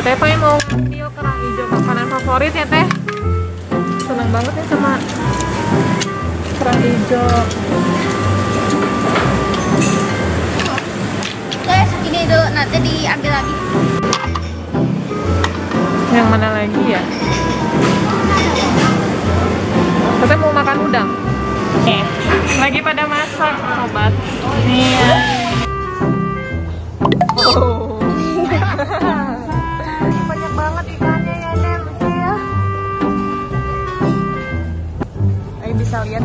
Teh Pai mau video kerang hijau makanan favorit ya Teh. Seneng banget ya sama kerang hijau. Guys, ini dulu nanti diambil lagi. Yang mana lagi ya? Teteh mau makan udang. Eh, lagi pada masak sobat. Nih. Ya. Oh. Banyak banget ikannya ya, Nen, lucu ya. Ayo bisa lihat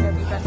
Lihat ikan.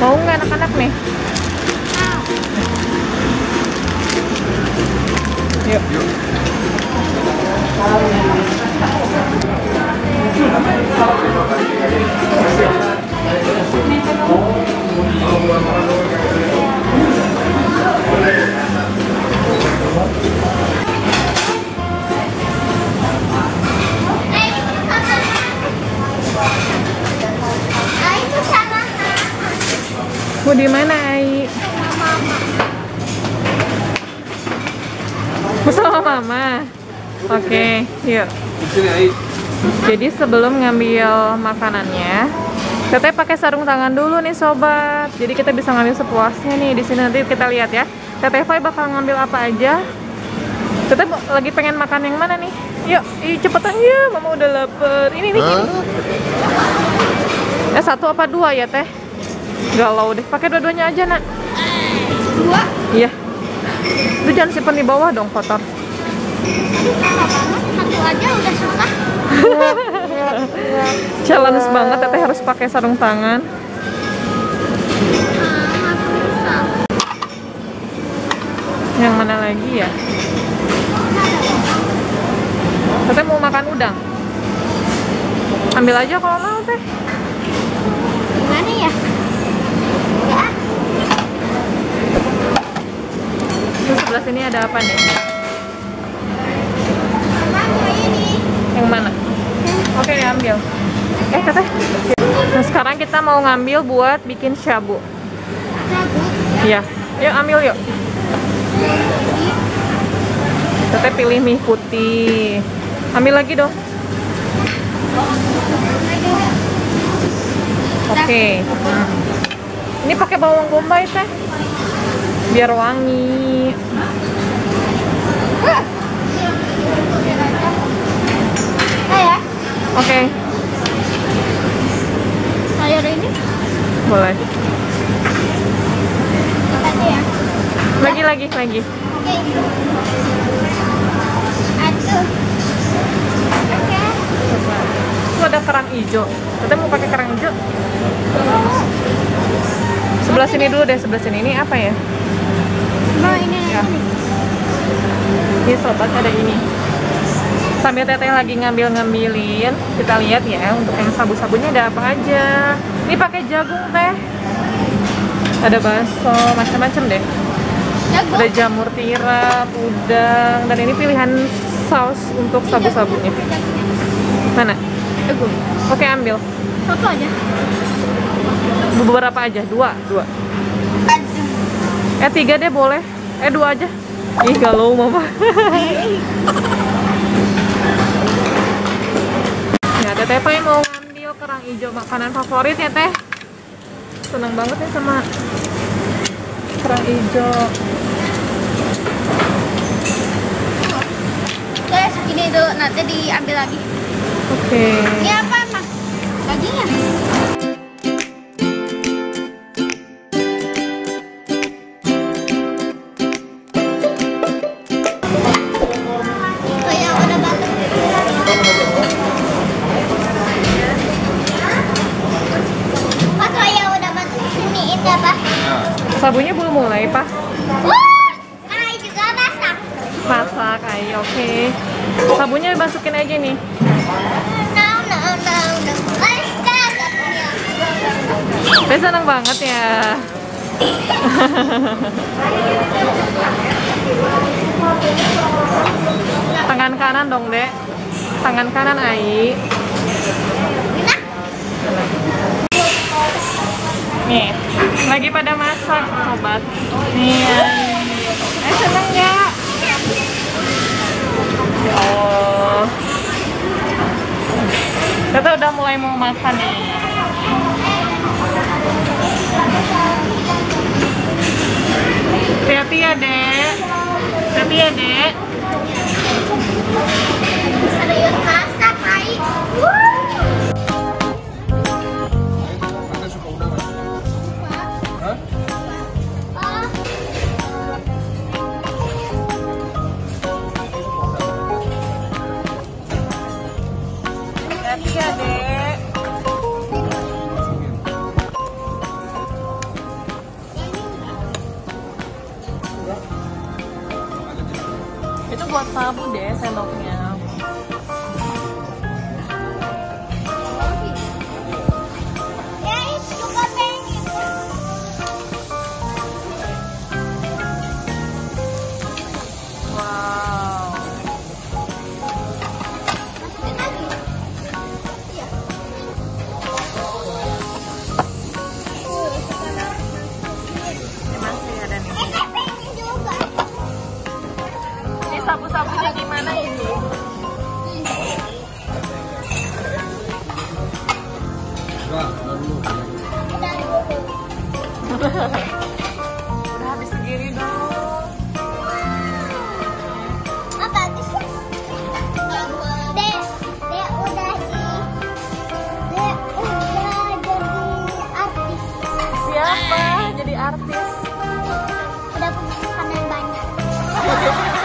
Mau nggak anak-anak nih? Yuk. Mau di mana, Ai? Bersama mama. Oke, yuk. Jadi sebelum ngambil makanannya, Teteh pakai sarung tangan dulu nih, sobat. Jadi kita bisa ngambil sepuasnya nih. Di sini nanti kita lihat ya. Teteh Fai bakal ngambil apa aja. Teteh lagi pengen makan yang mana nih? Yuk, cepetan ya, mama udah lapar. Ini nih. Ya satu apa dua ya, Teh? Galau deh, pakai dua-duanya aja nak. Dua? Iya. Lu jangan simpen di bawah dong, kotor. Aduh, salah banget, satu aja udah susah. Challenge banget, Teteh harus pakai sarung tangan. Yang mana lagi ya? Teteh mau makan udang. Ambil aja kalau mau, Teh. Gimana ya? Di sebelah sini ada apa nih? Yang mana? Oke, ambil. Teteh. Nah, sekarang kita mau ngambil buat bikin shabu. Iya. Yuk ambil yuk. Teteh pilih mie putih. Ambil lagi dong. Oke. Ini pakai bawang bombay Teh. Biar wangi. Oke. Sayur ini? Boleh. Lagi. Oke. Aduh. Oke. Itu ada kerang hijau. Kita mau pakai kerang hijau. Sebelah sini dulu deh, sebelah sini. Ini apa ya? Nah, ini ya. Ini sobat ada ini. Sambil Teteh lagi ngambil-ngambilin, kita lihat ya untuk yang sabu-sabunya ada apa aja. Ini pakai jagung Teh. Ada bakso, macam-macam deh. Ada jamur tiram, udang, dan ini pilihan saus untuk sabu-sabunya. Mana? Jagung. Oke, ambil. Satu aja. Beberapa aja, dua. Tiga deh boleh. Dua aja. Ih, galau mama. Nah, Teteh Pai mau ngambil kerang hijau makanan favorit ya Teh. Seneng banget ya sama kerang hijau. Guys, ini dulu nanti diambil lagi. Oke. Ini apa, Mas? Dagingnya. Sabunya belum mulai, Pak. Ai juga masak. Masak, Ai, oke. Sabunya masukin aja nih. No. Dia senang banget ya. Tangan kanan dong, Dek. Tangan kanan, Ai. Nih, lagi pada masak, sobat. Nih, Ai seneng nggak? Oh, kita udah mulai mau makan nih. Hati-hati ya, Dek. Hati-hati ya, Dek. Serius masak, Ai. Itu buat sabu deh sendoknya. Sabu-sabunya gimana ini? Udah habis segini dong. Apa sih? Dia udah jadi artis. Siapa jadi artis? Udah punya makanan banyak. Oh.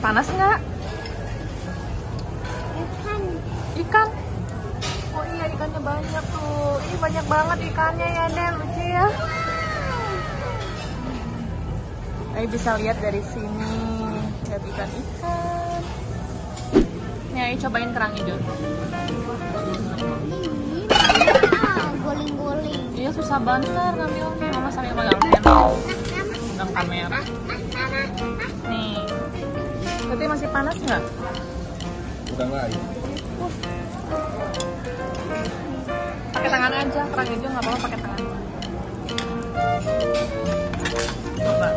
Panas nggak? Ikan. Oh iya, ikannya banyak tuh. Ini banyak banget ikannya ya, Nen. Lucu ya. Ayo bisa lihat dari sini, lihat ikan-ikan. Nih, ayo cobain kerang hijau. Goling-goling. Iya, susah banget ngambilnya. Mama sambil megang kamera. Nih, berarti masih panas nggak? Udah nggak ya? Pakai tangan aja, kerang hijau nggak apa-apa pakai tangan. Coba.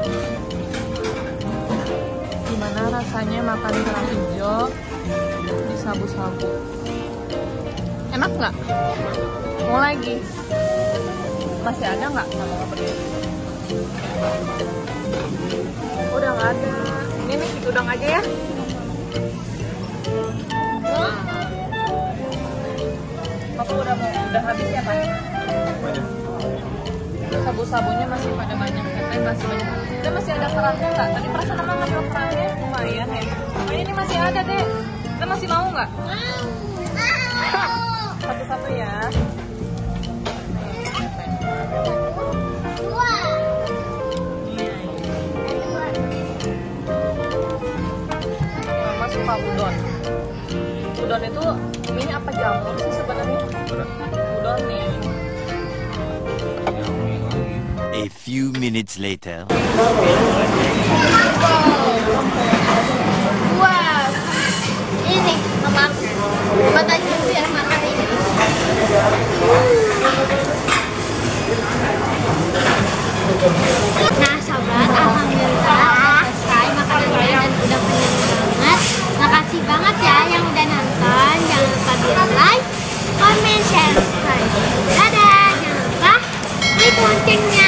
Gimana rasanya makan kerang hijau di sabu-sabu? Enak nggak? Mau lagi? Masih ada nggak? Udah nggak ada. Ini nih kita udang aja ya. Papa udah habis ya, Pak? Sabu-sabunya masih pada banyak, masih banyak. Kita masih ada kerangnya nggak? Tadi perasaan emang ngambil kerangnya lumayan ya. Tapi ini masih ada, Dek. Kita masih mau nggak? Mau. Satu-satu ya. Mama suka udon. Udon itu ini apa jamur sih sebenarnya? Udon nih. A few minutes later. Wow. Ini Mama. Mama tadi yang makan ini. kucingnya.